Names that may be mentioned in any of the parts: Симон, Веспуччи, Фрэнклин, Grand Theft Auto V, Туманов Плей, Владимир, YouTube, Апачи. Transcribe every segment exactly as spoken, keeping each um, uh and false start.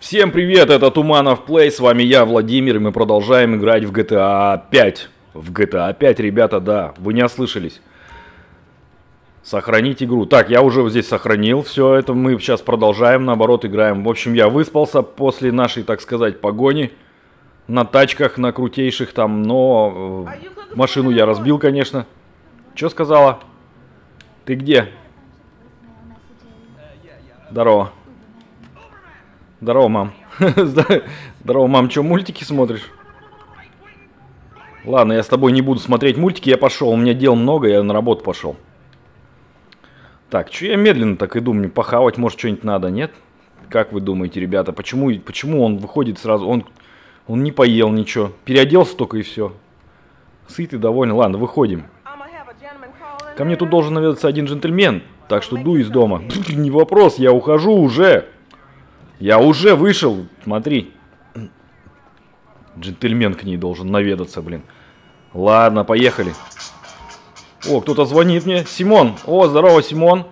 Всем привет, это Туманов Плей, с вами я, Владимир, и мы продолжаем играть в джи ти эй пять. В джи ти эй пять, ребята, да, вы не ослышались. Сохранить игру. Так, я уже вот здесь сохранил все это, мы сейчас продолжаем, наоборот, играем. В общем, я выспался после нашей, так сказать, погони на тачках, на крутейших там, но э, машину я разбил, конечно. Че сказала? Ты где? Здорово. Здорово, мам. Здорово, мам. Че, мультики смотришь? Ладно, я с тобой не буду смотреть мультики. Я пошел. У меня дел много, я на работу пошел. Так, че я медленно так иду? Мне похавать, может, что-нибудь надо, нет? Как вы думаете, ребята? Почему, почему он выходит сразу? Он, он не поел ничего. Переоделся только и все. Сыт и доволен. Ладно, выходим. Ко мне тут должен наведаться один джентльмен. Так что дуй из дома. Не вопрос, я ухожу уже. Я уже вышел, смотри. Джентльмен к ней должен наведаться, блин. Ладно, поехали. О, кто-то звонит мне. Симон. О, здорово, Симон.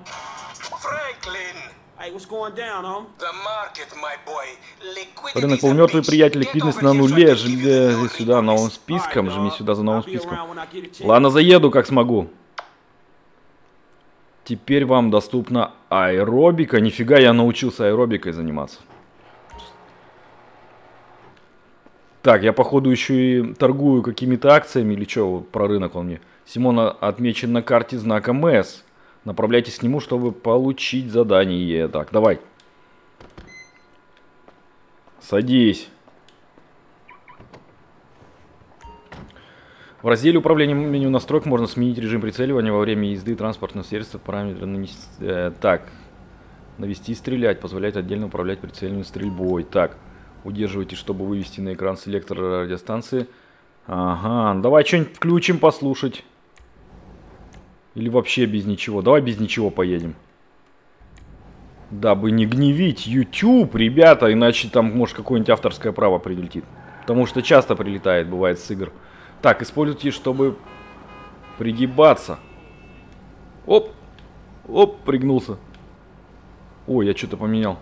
Рынок полумертвый, приятель, ликвидность на нуле. Жми сюда новым списком. Жми сюда за новым списком. Ладно, заеду, как смогу. Теперь вам доступна аэробика. Нифига, я научился аэробикой заниматься. Так, я походу еще и торгую какими-то акциями. Или что, про рынок он мне. Симон отмечен на карте знаком С. Направляйтесь к нему, чтобы получить задание. Так, давай. Садись. В разделе управления меню настроек можно сменить режим прицеливания во время езды, транспортного средства, параметры нанести... Э, так, навести и стрелять, позволяет отдельно управлять прицельной стрельбой. Так, удерживайте, чтобы вывести на экран селектор радиостанции. Ага, давай что-нибудь включим, послушать. Или вообще без ничего. Давай без ничего поедем. Дабы не гневить YouTube, ребята, иначе там, может, какое-нибудь авторское право прилетит. Потому что часто прилетает, бывает, с игр. Так, используйте, чтобы пригибаться. Оп, оп, пригнулся. Ой, я что-то поменял.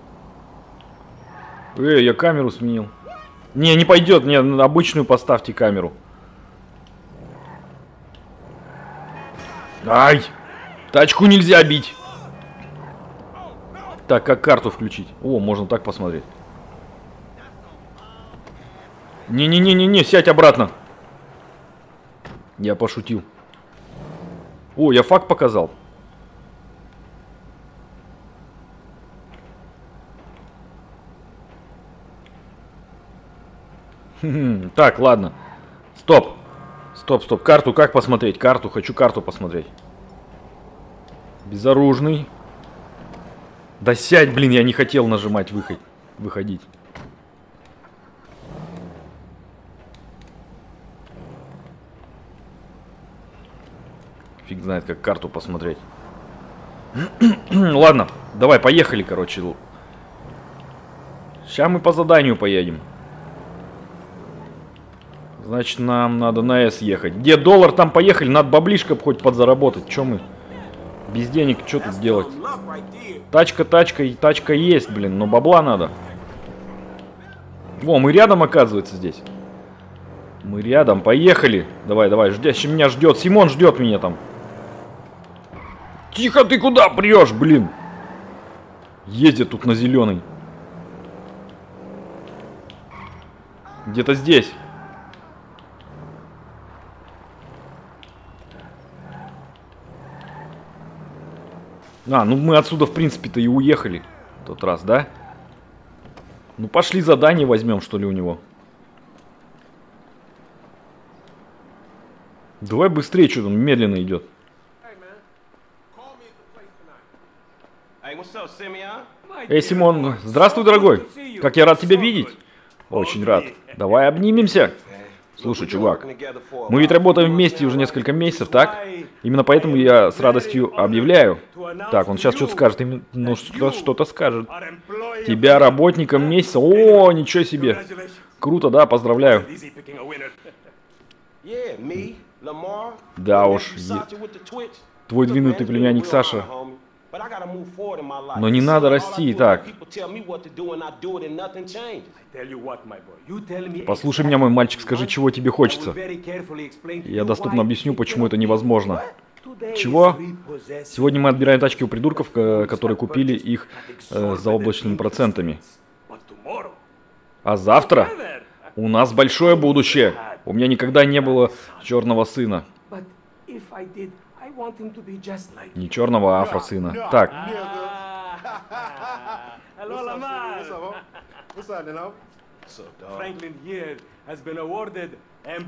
Эй, я камеру сменил. Не, не пойдет, мне обычную поставьте камеру. Ай, тачку нельзя бить. Так, как карту включить? О, можно так посмотреть. Не-не-не-не-не, сядь обратно. Я пошутил. О, я факт показал. Так, ладно. Стоп. Стоп, стоп. Карту как посмотреть? Карту. Хочу карту посмотреть. Безоружный. Да сядь, блин, я не хотел нажимать выход. Выходить. Фиг знает, как карту посмотреть. Ладно, давай, поехали, короче. Сейчас мы по заданию поедем. Значит, нам надо на С ехать. Где доллар, там поехали. Надо баблишко хоть подзаработать. Че мы? Без денег, что тут делать? Тачка, тачка, и тачка есть, блин. Но бабла надо. Во, мы рядом, оказывается, здесь. Мы рядом, поехали. Давай, давай, ждящий меня ждет. Симон ждет меня там. Тихо, ты куда прешь, блин? Ездит тут на зеленый. Где-то здесь. А, ну мы отсюда, в принципе-то, и уехали. В тот раз, да? Ну пошли задание возьмем, что ли, у него. Давай быстрее, что там медленно идет. Эй, Симон, здравствуй, дорогой. Как я рад тебя видеть. Очень рад. Давай обнимемся. Слушай, чувак, мы ведь работаем вместе уже несколько месяцев, так? Именно поэтому я с радостью объявляю. Так, он сейчас что-то скажет. Ну, что-то скажет. Тебя работником месяца. О, ничего себе. Круто, да, поздравляю. Да уж, твой двинутый племянник Саша Но не надо расти и так. Послушай меня, мой мальчик, скажи, чего тебе хочется. Я доступно объясню, почему это невозможно. Чего? Сегодня мы отбираем тачки у придурков, которые купили их э, за облачными процентами. А завтра у нас большое будущее. У меня никогда не было черного сына. Не черного, а афросына. Так.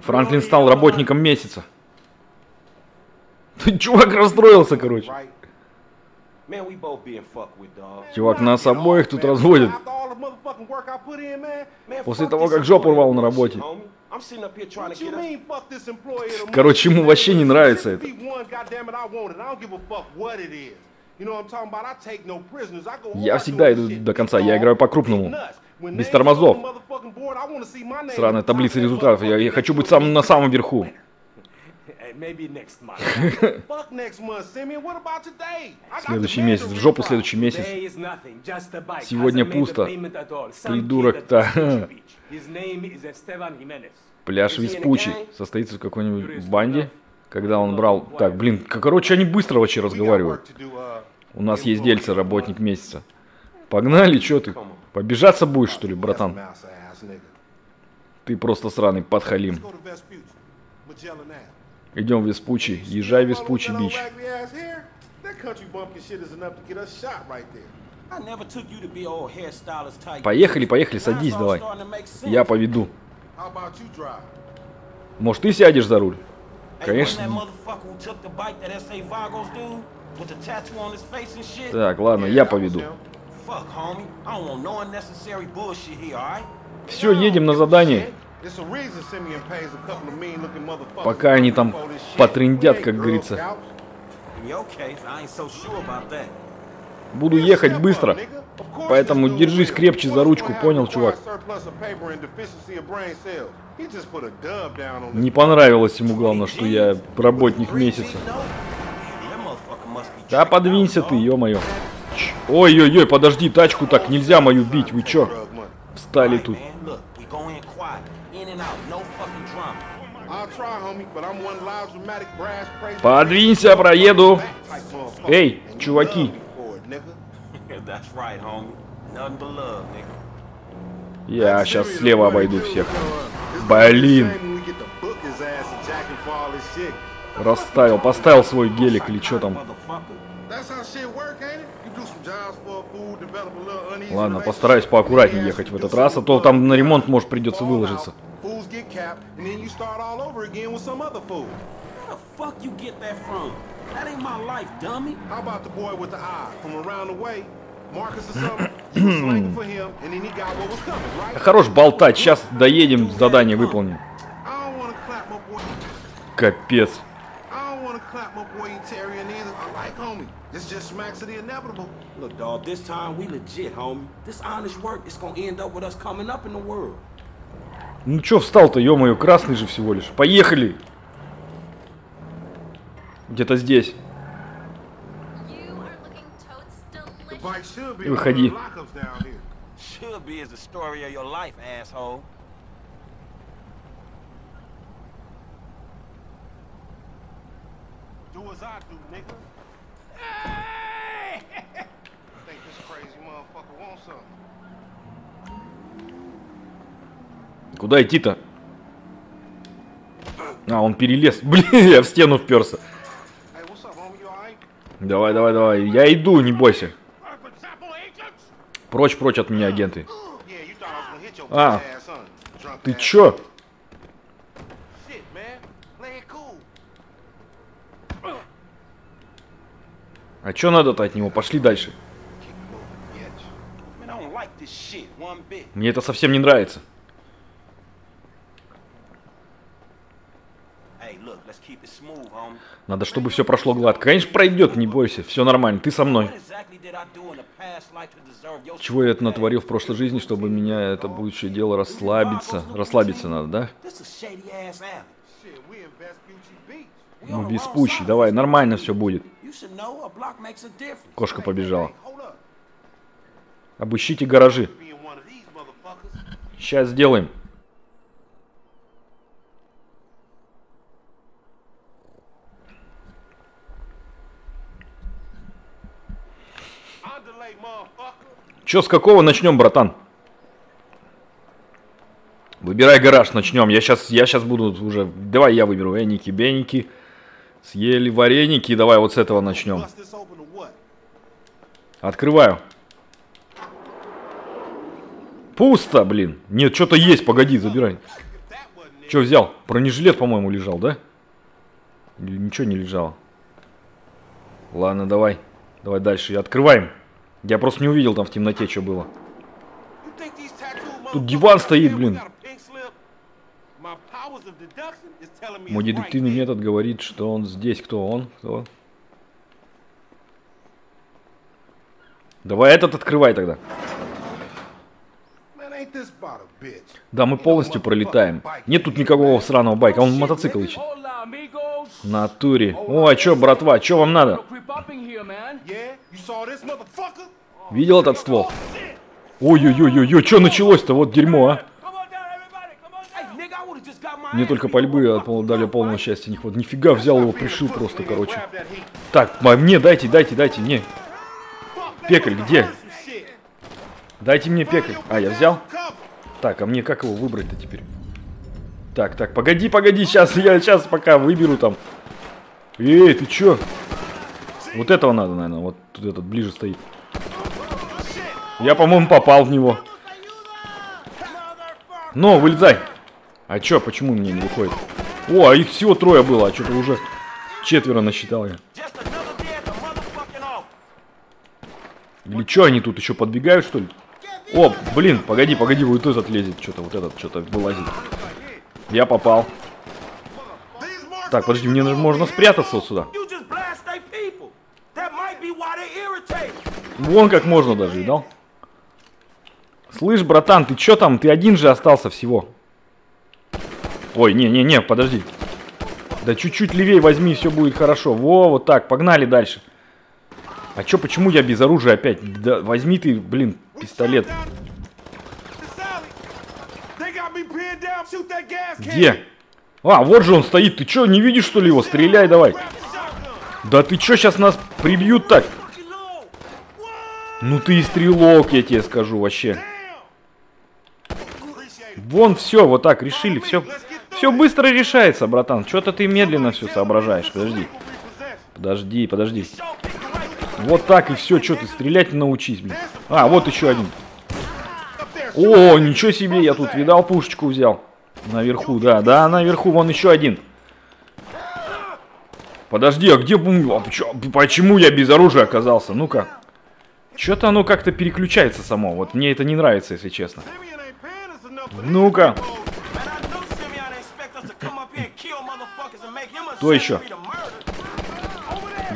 Фрэнклин стал работником месяца. Чувак расстроился, короче. Чувак, нас обоих тут разводят. После того, как жопу рвал на работе. Короче, ему вообще не нравится это. Я всегда иду до конца, я играю по-крупному. Без тормозов. Сраная таблица результатов, я, я хочу быть сам, на самом верху. Следующий месяц, в жопу следующий месяц. Сегодня пусто. Придурок-то. Пляж Веспуччи состоится в какой-нибудь банде, когда он брал... Так, блин, короче, они быстро вообще разговаривают. У нас есть дельца, работник месяца. Погнали, чё ты? Побежаться будешь, что ли, братан? Ты просто сраный подхалим. Идем в Веспуччи, езжай в Веспуччи бич. Поехали, поехали, садись давай. Я поведу. Может, ты сядешь за руль? Конечно. Так, ладно, я поведу. Все, едем на задание. Пока они там потрындят, как говорится. Буду ехать быстро, поэтому держись крепче за ручку, понял, чувак? Не понравилось ему, главное, что я работник месяца. Да подвинься ты, ё-моё. Ой-ой-ой, подожди, тачку так нельзя мою бить, вы чё? Встали тут. Подвинься, проеду. Эй, чуваки. Я сейчас слева обойду всех. Блин. Расставил, поставил свой гелик или что там. Ладно, постараюсь поаккуратнее ехать в этот раз, а то там на ремонт, может, придется выложиться. Хорош болтать, сейчас доедем, задание выполним. Капец. Ну чё встал-то, ё-моё, красный же всего лишь. Поехали! Где-то здесь. Выходи. Куда идти-то? А, он перелез. Блин, я в стену вперся. Давай, давай, давай. Я иду, не бойся. Прочь, прочь от меня, агенты. А, ты чё? А чё надо-то от него? Пошли дальше. Мне это совсем не нравится. Надо, чтобы все прошло гладко. Конечно, пройдет, не бойся. Все нормально, ты со мной. Чего я это натворил в прошлой жизни, чтобы меня это будущее дело расслабиться? Расслабиться надо, да? Ну, Веспуччи, давай, нормально все будет. Кошка побежала. Обыщите гаражи. Сейчас сделаем. Че, с какого начнем, братан? Выбирай гараж, начнем. Я сейчас, я сейчас буду уже... Давай я выберу. Эники, беники. Съели вареники. Давай вот с этого начнем. Открываю. Пусто, блин. Нет, что-то есть. Погоди, забирай. Че взял? Бронежилет, по-моему, лежал, да? Ничего не лежало. Ладно, давай. Давай дальше. Открываем. Я просто не увидел там в темноте, что было. Тут диван стоит, блин. Мой дедуктивный метод говорит, что он здесь. Кто он? Кто? Давай этот открывай тогда. Да, мы полностью пролетаем. Нет тут никакого сраного байка. Он мотоцикл ищет. Натуре. О, а чё, братва, чё вам надо? Видел этот ствол? Ой-ой-ой-ой, чё началось-то? Вот дерьмо, а. Мне только пальбы дали полного счастья. Вот нифига, взял его, пришил просто, короче. Так, мне дайте, дайте, дайте, не. Пекарь, где? Дайте мне пекарь. А, я взял? Так, а мне как его выбрать-то теперь? Так, так, погоди, погоди, сейчас, я сейчас пока выберу там. Эй, ты чё? Вот этого надо, наверное, вот этот ближе стоит. Я, по-моему, попал в него. Но, вылезай. А чё, почему мне не выходит? О, а их всего трое было, а что-то уже четверо насчитал я. Или чё, они тут еще подбегают, что ли? О, блин, погоди, погоди, вот этот лезет, что-то, вот этот что-то вылазит. Я попал. Так, подожди, мне можно спрятаться вот сюда. Вон как можно даже, видал? Слышь, братан, ты чё там? Ты один же остался всего. Ой, не-не-не, подожди. Да чуть-чуть левее возьми, все будет хорошо. Во, вот так, погнали дальше. А чё, почему я без оружия опять? Да, возьми ты, блин, пистолет. Где? А, вот же он стоит. Ты чё, не видишь, что ли, его? Стреляй давай. Да ты чё, сейчас нас прибьют так? Ну ты и стрелок, я тебе скажу, вообще. Вон, все, вот так, решили. Все, все быстро решается, братан. Чё-то ты медленно все соображаешь. Подожди. Подожди, подожди. Вот так и все. Чё ты, стрелять научись, блин. А, вот еще один. О, ничего себе, я тут, видал, пушечку взял. Наверху, да, да, наверху, вон еще один. Подожди, а где... А почему я без оружия оказался? Ну-ка. Что-то оно как-то переключается само. Вот мне это не нравится, если честно. Ну-ка. Кто еще?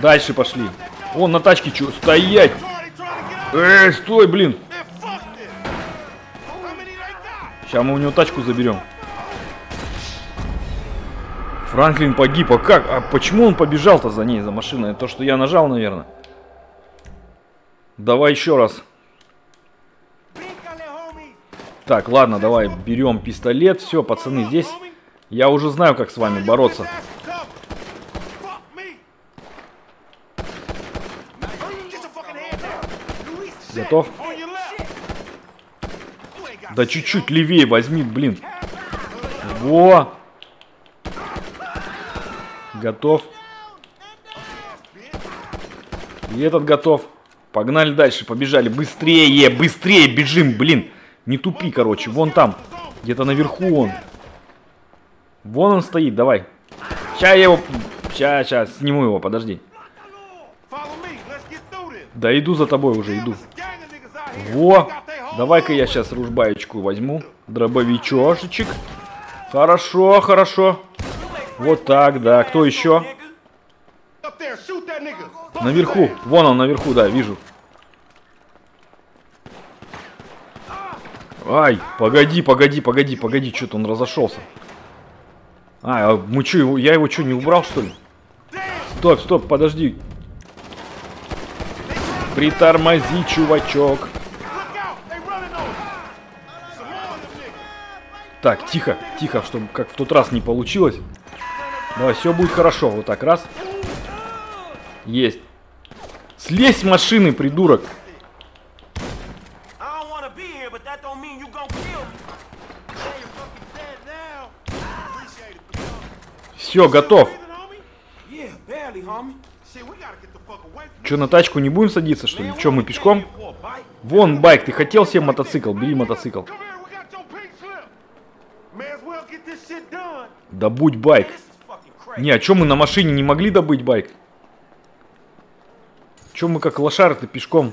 Дальше пошли. Вон на тачке чё... Стоять! Эй, стой, блин! Сейчас мы у него тачку заберем. Фрэнклин погиб. А как? А почему он побежал-то за ней, за машиной? То, что я нажал, наверное. Давай еще раз. Так, ладно, давай берем пистолет. Все, пацаны, здесь я уже знаю, как с вами бороться. Готов? Да чуть-чуть левее возьми, блин. Во! Готов. И этот готов. Погнали дальше, побежали. Быстрее, быстрее бежим, блин. Не тупи, короче. Вон там. Где-то наверху он. Вон он стоит, давай. Сейчас я его... Сейчас, сейчас, сниму его, подожди. Да иду за тобой уже, иду. Во! Давай-ка я сейчас ружбаечку возьму. Дробовичочек. Хорошо, хорошо. Вот так, да. Кто еще? Наверху. Вон он наверху, да, вижу. Ай, погоди, погоди, погоди, погоди. Что-то он разошелся. А, мы что, я его что, не убрал, что ли? Стоп, стоп, подожди. Притормози, чувачок. Так, тихо, тихо, чтобы как в тот раз не получилось. Давай, все будет хорошо. Вот так, раз. Есть. Слезь с машины, придурок. Все, готов. Че, на тачку не будем садиться, что ли? Че, мы пешком? Вон байк, ты хотел себе мотоцикл? Бери мотоцикл. Добудь байк. Не, а че мы на машине не могли добыть байк? Че мы как лошары-то пешком?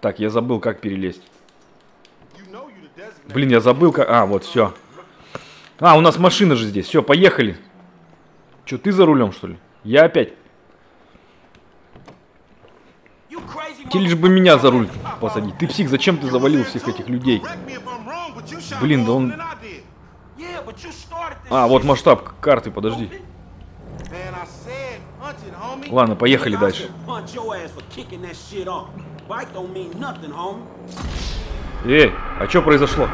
Так, я забыл, как перелезть. Блин, я забыл, как... А, вот, все. А, у нас машина же здесь. Все, поехали. Че, ты за рулем, что ли? Я опять. Тебе лишь бы меня за руль посадить. Ты псих, зачем ты завалил всех этих людей? Блин, да он... А, вот масштаб карты, подожди. Ладно, поехали дальше. Эй, а что произошло?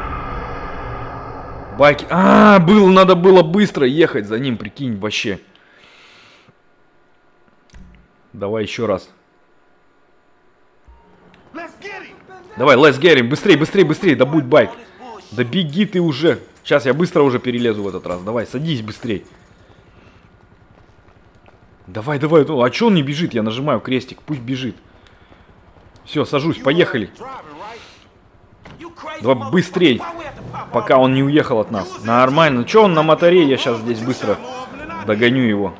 Байки... А, было, надо было быстро ехать за ним, прикинь, вообще. Давай еще раз. Давай, let's get him. Быстрей, быстрей, быстрей. Да будь байк. Да беги ты уже. Сейчас я быстро уже перелезу в этот раз. Давай, садись быстрей. Давай, давай. А че он не бежит? Я нажимаю крестик. Пусть бежит. Все, сажусь. Поехали. Давай, быстрей. Пока он не уехал от нас. Нормально. Че он на моторе? Я сейчас здесь быстро догоню его.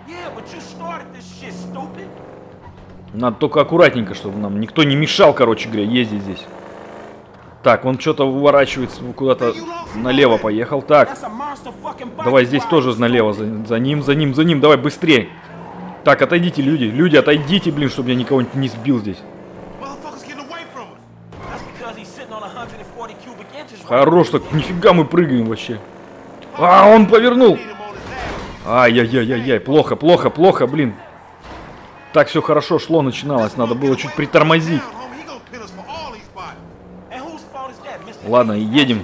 Надо только аккуратненько, чтобы нам никто не мешал, короче говоря, ездить здесь. Так, он что-то выворачивается, куда-то налево поехал. Так, давай здесь тоже налево, за, за ним, за ним, за ним, давай быстрее. Так, отойдите, люди, люди, отойдите, блин, чтобы я никого не сбил здесь. Хорош так, нифига мы прыгаем вообще. А, он повернул. Ай-яй-яй-яй-яй, плохо, плохо, плохо, блин. Так все хорошо шло, начиналось. Надо было чуть притормозить. Ладно, едем.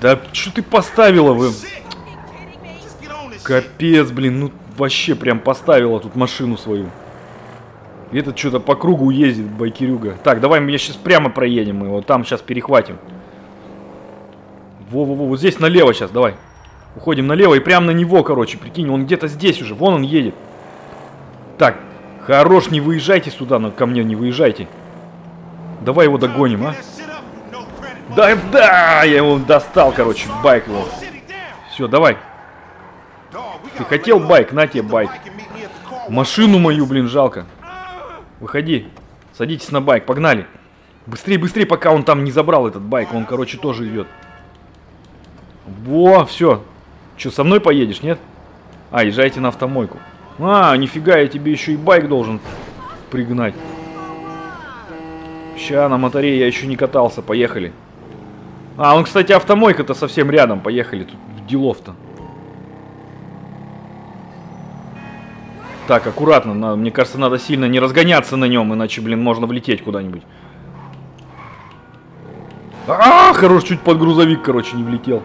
Да что ты поставила вы? Капец, блин, ну вообще прям поставила тут машину свою. Этот что-то по кругу ездит, байкерюга. Так, давай мы сейчас прямо проедем, мы его там сейчас перехватим. Во-во-во, вот здесь налево сейчас, давай. Уходим налево и прямо на него, короче, прикинь, он где-то здесь уже, вон он едет. Так, хорош, не выезжайте сюда, но ко мне не выезжайте. Давай его догоним, а? Да, да, я его достал, короче, байк его. Все, давай. Ты хотел байк? На тебе байк. Машину мою, блин, жалко. Выходи, садитесь на байк, погнали. Быстрее, быстрее, пока он там не забрал этот байк, он, короче, тоже идет. Во, все. Че, со мной поедешь, нет? А, езжайте на автомойку. А, нифига, я тебе еще и байк должен пригнать. Ща, на моторе я еще не катался, поехали. А, он, кстати, автомойка-то совсем рядом, поехали, тут делов-то. Так, аккуратно, надо, мне кажется, надо сильно не разгоняться на нем, иначе, блин, можно влететь куда-нибудь. А, хорош, чуть под грузовик, короче, не влетел.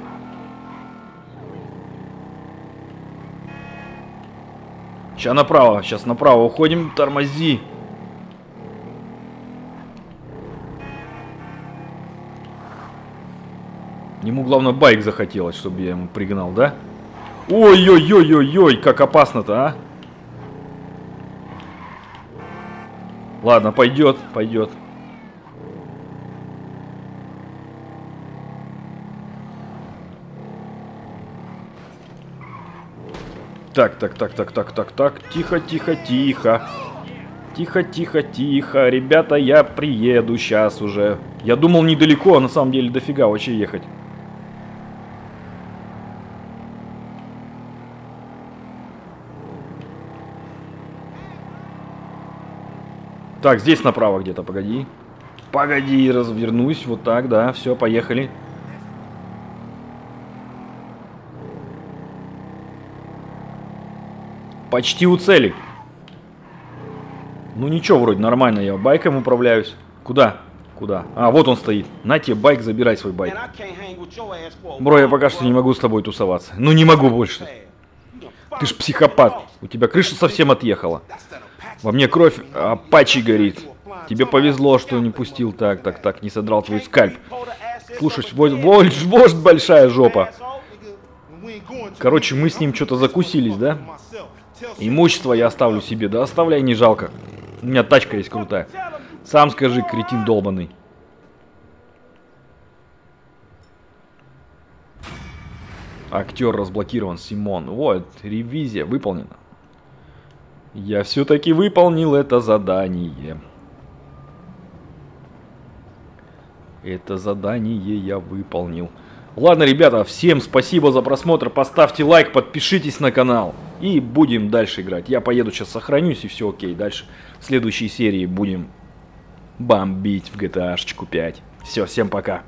Сейчас направо, сейчас направо уходим, тормози. Ему, главное, байк захотелось, чтобы я ему пригнал, да? Ой-ой-ой-ой-ой, как опасно-то, а? Ладно, пойдет, пойдет. Так, так, так, так, так, так, так, тихо, тихо, тихо. Тихо, тихо, тихо. Ребята, я приеду сейчас уже. Я думал недалеко, а на самом деле дофига вообще ехать. Так, здесь направо где-то, погоди. Погоди, развернусь, вот так, да, все, поехали. Почти у цели. Ну ничего, вроде нормально, я байком управляюсь. Куда? Куда? А, вот он стоит. На тебе байк, забирай свой байк. Бро, я пока что не могу с тобой тусоваться. Ну не могу больше. Ты ж психопат. У тебя крыша совсем отъехала. Во мне кровь Апачи горит. Тебе повезло, что не пустил так, так, так, не содрал твой скальп. Слушай, вождь, вождь, вождь большая жопа. Короче, мы с ним что-то закусились, да? Имущество я оставлю себе, да оставляй, не жалко. У меня тачка есть крутая. Сам скажи, кретин долбанный. Актер разблокирован, Симон. Вот, ревизия выполнена. Я все-таки выполнил это задание. Это задание я выполнил. Ладно, ребята, всем спасибо за просмотр. Поставьте лайк, подпишитесь на канал. И будем дальше играть. Я поеду сейчас, сохранюсь, и все окей. Дальше в следующей серии будем бомбить в джи ти эй пять. Все, всем пока.